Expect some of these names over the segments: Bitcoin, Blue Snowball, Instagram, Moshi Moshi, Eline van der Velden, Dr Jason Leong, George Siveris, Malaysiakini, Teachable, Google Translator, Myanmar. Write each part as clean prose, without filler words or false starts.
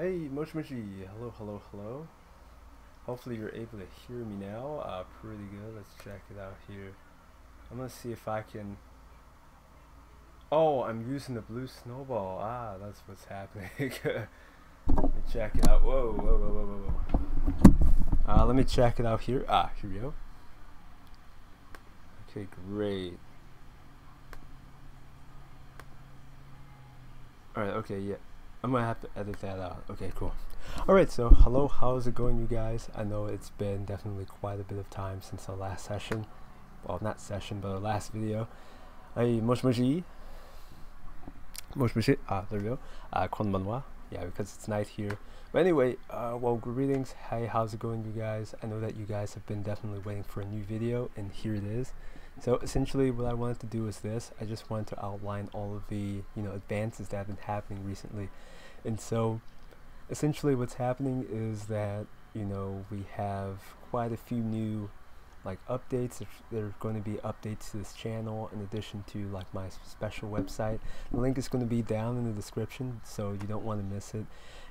Hey, Moshi Moshi! Hello, hello, hello. Hopefully you're able to hear me now. Pretty good. Let's check it out here. I'm gonna see if I can... Oh, I'm using the blue snowball. Ah, that's what's happening. Let me check it out. Whoa, whoa, whoa, whoa, whoa. Let me check it out here. Ah, here we go. Okay, great. Alright, okay, yeah. I'm gonna have to edit that out. Okay, cool. Alright, so hello, how's it going, you guys? I know it's been definitely quite a bit of time since the last session. Well, not session, but the last video. Hey, Moshi Moshi. Moshi Moshi. Ah, there we go. Konbanwa. Yeah, because it's night here. But anyway, well, greetings. Hey, how's it going, you guys? I know that you guys have been definitely waiting for a new video, and here it is. So essentially what I wanted to do is this. I just wanted to outline all of the, you know, advances that have been happening recently. And so essentially what's happening is that, you know, we have quite a few new like updates. There are going to be updates to this channel in addition to like my special website. The link is going to be down in the description, so you don't want to miss it.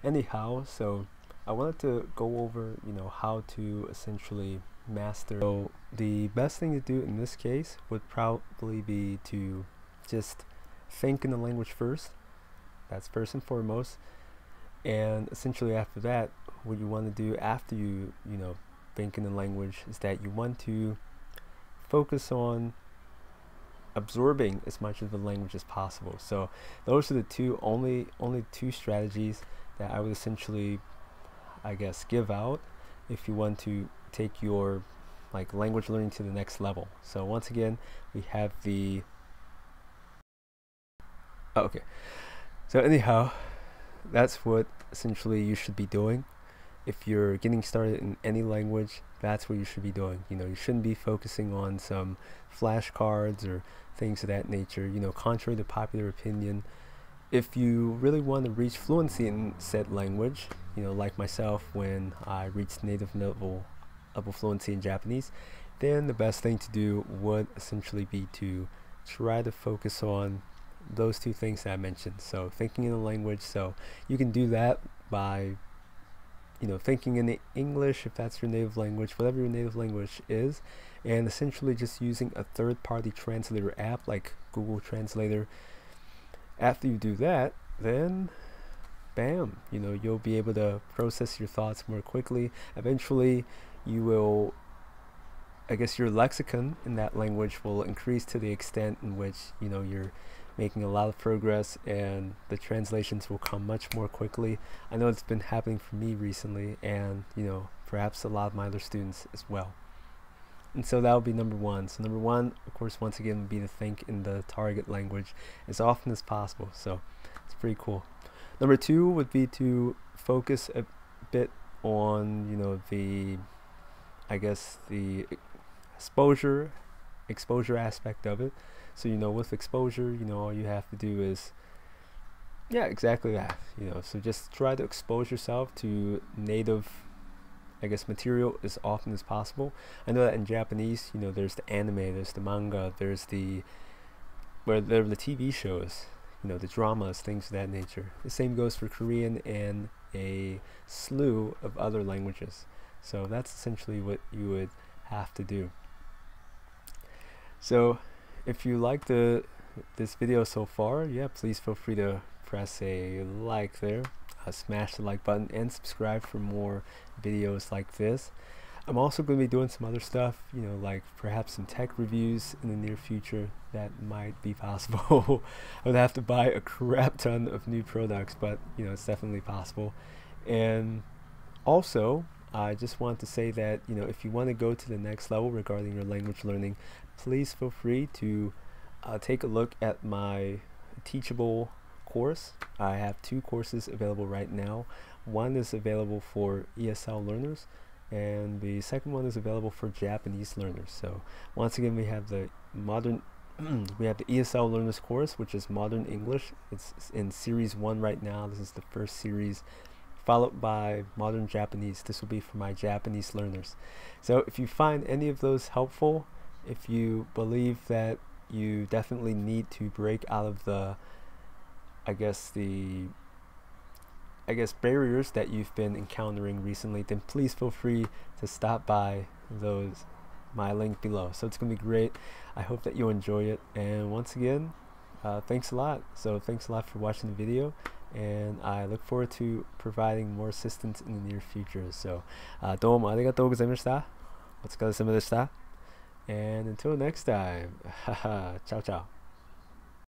Anyhow, so I wanted to go over, you know, how to essentially master. So the best thing to do in this case would probably be to just think in the language first. That's first and foremost. And essentially after that, what you want to do after you, you know, think in the language is that you want to focus on absorbing as much of the language as possible. So those are the only two strategies that I would essentially, I guess, give out if you want to take your like language learning to the next level. So once again, we have the okay, so anyhow, that's what essentially you should be doing if you're getting started in any language. That's what you should be doing. You know, you shouldn't be focusing on some flashcards or things of that nature. You know, contrary to popular opinion, if you really want to reach fluency in said language, you know, like myself, when I reached native level fluency in Japanese, then the best thing to do would essentially be to try to focus on those two things that I mentioned. So thinking in a language, so you can do that by, you know, thinking in the English if that's your native language, whatever your native language is, and essentially just using a third-party translator app like Google Translator. After you do that, then bam, you know, you'll be able to process your thoughts more quickly. Eventually you will, I guess, your lexicon in that language will increase to the extent in which, you know, you're making a lot of progress and the translations will come much more quickly. I know it's been happening for me recently, and, you know, perhaps a lot of my other students as well. And so that would be number one. So number one, of course, once again, would be to think in the target language as often as possible. So it's pretty cool. Number two would be to focus a bit on, you know, the, I guess, the exposure aspect of it. So, you know, with exposure, you know, all you have to do is, yeah, exactly that. You know, so just try to expose yourself to native, I guess, material as often as possible. I know that in Japanese, you know, there's the anime, there's the manga, there's the, where there are the TV shows, you know, the dramas, things of that nature. The same goes for Korean and a slew of other languages. So that's essentially what you would have to do. So if you like this video so far, yeah, please feel free to press a like there. Smash the like button and subscribe for more videos like this. I'm also going to be doing some other stuff, you know, like perhaps some tech reviews in the near future. That might be possible. I would have to buy a crap ton of new products, but, you know, it's definitely possible. And also, I just want to say that, you know, if you want to go to the next level regarding your language learning, please feel free to take a look at my Teachable course. I have two courses available right now. One is available for ESL learners, and the second one is available for Japanese learners. So once again, we have the ESL learners course, which is Modern English. It's in series 1 right now. This is the first series, followed by Modern Japanese. This will be for my Japanese learners. So if you find any of those helpful, if you believe that you definitely need to break out of the, I guess, the I guess, barriers that you've been encountering recently, then please feel free to stop by those, my link below. So it's gonna be great. I hope that you enjoy it, and once again, thanks a lot. So thanks a lot for watching the video, and I look forward to providing more assistance in the near future. So domo arigatou gozaimashita. Otsukaresama deshita. And until next time, ciao ciao.